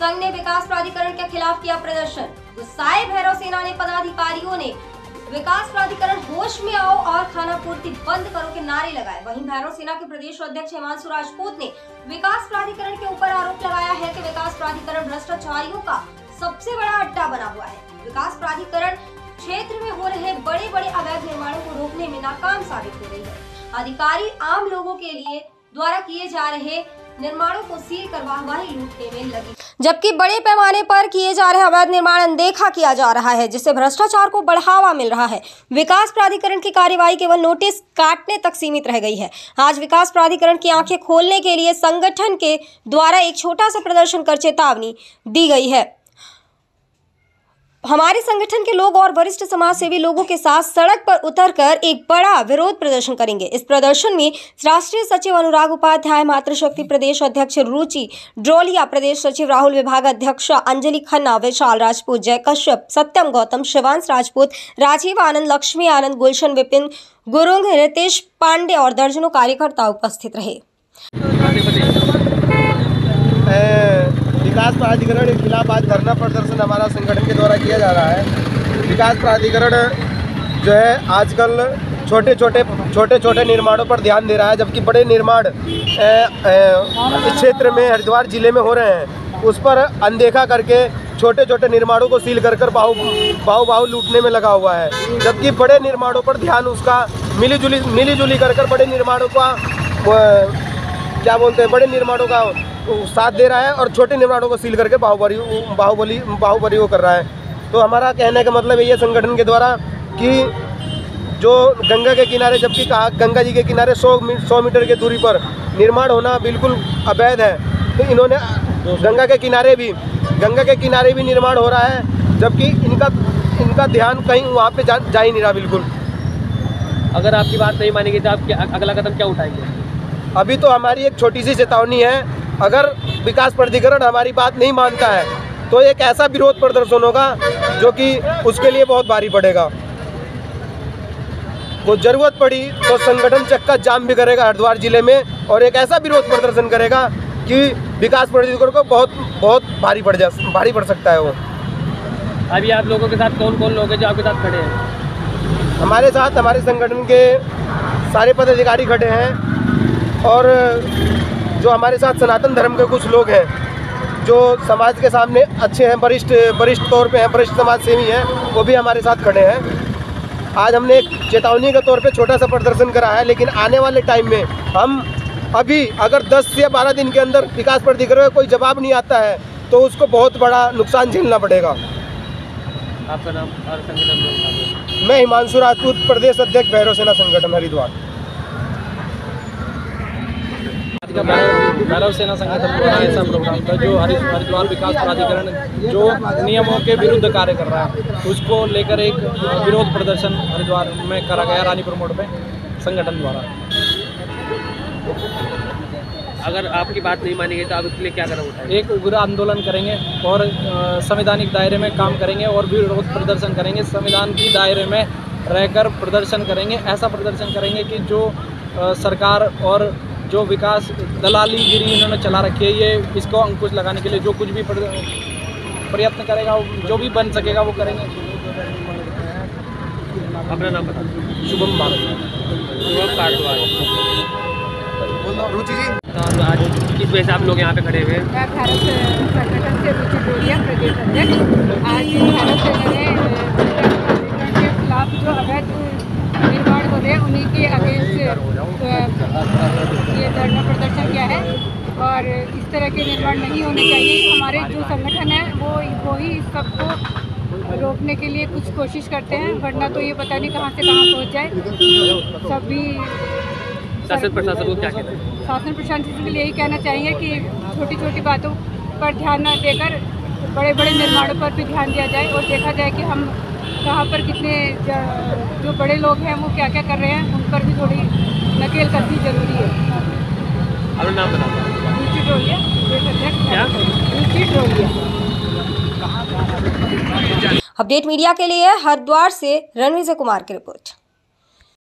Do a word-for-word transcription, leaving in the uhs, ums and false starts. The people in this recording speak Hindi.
संघ ने विकास प्राधिकरण के खिलाफ किया प्रदर्शन। गुस्साए भैरव सेना ने पदाधिकारियों ने विकास प्राधिकरण होश में आओ और खाना पूर्ति बंद करो के नारे लगाए। वहीं भैरव सेना के प्रदेश अध्यक्ष हिमांशु राजपूत ने विकास प्राधिकरण के ऊपर आरोप लगाया है कि विकास प्राधिकरण भ्रष्टाचारियों का सबसे बड़ा अड्डा बना हुआ है। विकास प्राधिकरण क्षेत्र में हो रहे बड़े बड़े अवैध निर्माणों को रोकने में नाकाम साबित हो रही है। अधिकारी आम लोगों के लिए द्वारा किए जा रहे निर्माणों को सील कर वाहवाही लूटने में लगी, जबकि बड़े पैमाने पर किए जा रहे अवैध निर्माण अनदेखा किया जा रहा है, जिससे भ्रष्टाचार को बढ़ावा मिल रहा है। विकास प्राधिकरण की कार्यवाही केवल नोटिस काटने तक सीमित रह गई है। आज विकास प्राधिकरण की आंखें खोलने के लिए संगठन के द्वारा एक छोटा सा प्रदर्शन कर चेतावनी दी गई है। हमारे संगठन के लोग और वरिष्ठ समाज सेवी लोगों के साथ सड़क पर उतरकर एक बड़ा विरोध प्रदर्शन करेंगे। इस प्रदर्शन में राष्ट्रीय सचिव अनुराग उपाध्याय, मातृशक्ति प्रदेश अध्यक्ष रुचि ड्रोलिया, प्रदेश सचिव राहुल विभाग अध्यक्ष अंजलि खन्ना, विशाल राजपूत, जय कश्यप, सत्यम गौतम, शिवान्श राजपूत, राजीव आनंद, लक्ष्मी आनंद, गुलशन विपिन, गुरुंग रितेश पांडे और दर्जनों कार्यकर्ता उपस्थित रहे। विकास प्राधिकरण के खिलाफ आज धरना प्रदर्शन हमारा संगठन के द्वारा किया जा रहा है। विकास प्राधिकरण जो है आजकल छोटे छोटे छोटे छोटे निर्माणों पर ध्यान दे रहा है, जबकि बड़े निर्माण इस क्षेत्र में हरिद्वार जिले में हो रहे हैं, उस पर अनदेखा करके छोटे छोटे निर्माणों को सील कर कर बाहु बाहु बाहु लूटने में लगा हुआ है, जबकि बड़े निर्माणों पर ध्यान उसका मिली जुली मिली जुली कर कर बड़े निर्माणों का क्या बोलते हैं बड़े निर्माणों का साथ दे रहा है और छोटे निर्माणों को सील करके बाहुबली बाहुबली बाहुबली वो कर रहा है। तो हमारा कहने का मतलब ये है संगठन के द्वारा कि जो गंगा के किनारे, जबकि गंगा जी के किनारे सौ मीटर की दूरी पर निर्माण होना बिल्कुल अवैध है, तो इन्होंने गंगा के किनारे भी गंगा के किनारे भी निर्माण हो रहा है, जबकि इनका इनका ध्यान कहीं वहाँ पर जा, जा ही नहीं रहा बिल्कुल। अगर आपकी बात नहीं मानेगी तो आप अगला कदम क्या उठाएंगे? अभी तो हमारी एक छोटी सी चेतावनी है। अगर विकास प्राधिकरण हमारी बात नहीं मानता है तो एक ऐसा विरोध प्रदर्शन होगा जो कि उसके लिए बहुत भारी पड़ेगा। वो जरूरत पड़ी तो संगठन चक्का जाम भी करेगा हरिद्वार जिले में और एक ऐसा विरोध प्रदर्शन करेगा कि विकास प्राधिकरण को बहुत बहुत भारी पड़ जा भारी पड़ सकता है। वो अभी आप लोगों के साथ कौन कौन लोग हैं जो आपके साथ खड़े हैं? हमारे साथ हमारे संगठन के सारे पदाधिकारी खड़े हैं और जो हमारे साथ सनातन धर्म के कुछ लोग हैं जो समाज के सामने अच्छे हैं, वरिष्ठ वरिष्ठ तौर पे हैं, वरिष्ठ समाज सेवी हैं, वो भी हमारे साथ खड़े हैं। आज हमने एक चेतावनी के तौर पे छोटा सा प्रदर्शन करा है, लेकिन आने वाले टाइम में हम अभी अगर दस से बारह दिन के अंदर विकास प्राधिकरण का कोई जवाब नहीं आता है तो उसको बहुत बड़ा नुकसान झेलना पड़ेगा। आपका नाम और संगठन? मैं हिमांशु राजपूत, प्रदेश अध्यक्ष, भैरव सेना संगठन हरिद्वार। भैरव सेना संगठन द्वारा ऐसा प्रोग्राम था जो हरिद्वार विकास प्राधिकरण जो नियमों के विरुद्ध कार्य कर रहा है उसको लेकर एक विरोध प्रदर्शन हरिद्वार में करा गया, रानीपुर मोड़ में संगठन द्वारा। अगर आपकी बात नहीं मानी गई तो आप उसके लिए क्या कदम उठाएंगे? एक उग्र आंदोलन करेंगे और संवैधानिक दायरे में काम करेंगे और विरोध प्रदर्शन करेंगे, संविधान की दायरे में रहकर प्रदर्शन करेंगे। ऐसा प्रदर्शन करेंगे कि जो सरकार और जो विकास दलाली गिरी इन्होंने चला रखी है, ये इसको अंकुश लगाने के लिए जो कुछ भी प्रयत्न करेगा, जो भी बन सकेगा वो करेंगे। अपना नाम बता। शुभम भारत। रुचि जी, आज किस वजह से आप लोग यहाँ पे खड़े हुए हैं? मैं भारत संगठन से रुचि ड्रोलिया, प्रदेश अध्यक्ष। आज भारत संगठन के खिलाफ जो अवैध निर्माण हो रहे हैं उन्हीं के अगेंस्ट धरना प्रदर्शन किया है और इस तरह के निर्माण नहीं होने चाहिए। हमारे जो संगठन है वो वो ही सबको रोकने के लिए कुछ कोशिश करते हैं, वरना तो ये पता नहीं कहां से कहां पहुंच जाए। सभी शासन प्रशासन को क्या कहते हैं? शासन प्रशासन के लिए यही कहना चाहिए कि छोटी छोटी बातों पर ध्यान न देकर बड़े बड़े निर्माणों पर भी ध्यान दिया जाए और देखा जाए कि हम कहाँ पर कितने जो बड़े लोग हैं वो क्या क्या कर रहे हैं, उन पर भी थोड़ी नकेल कसनी जरूरी है। अपना नाम बताओ। रुचि ड्रोलिया। क्या? रुचि ड्रोलिया। अपडेट मीडिया के लिए हरिद्वार से रणवीर कुमार की रिपोर्ट।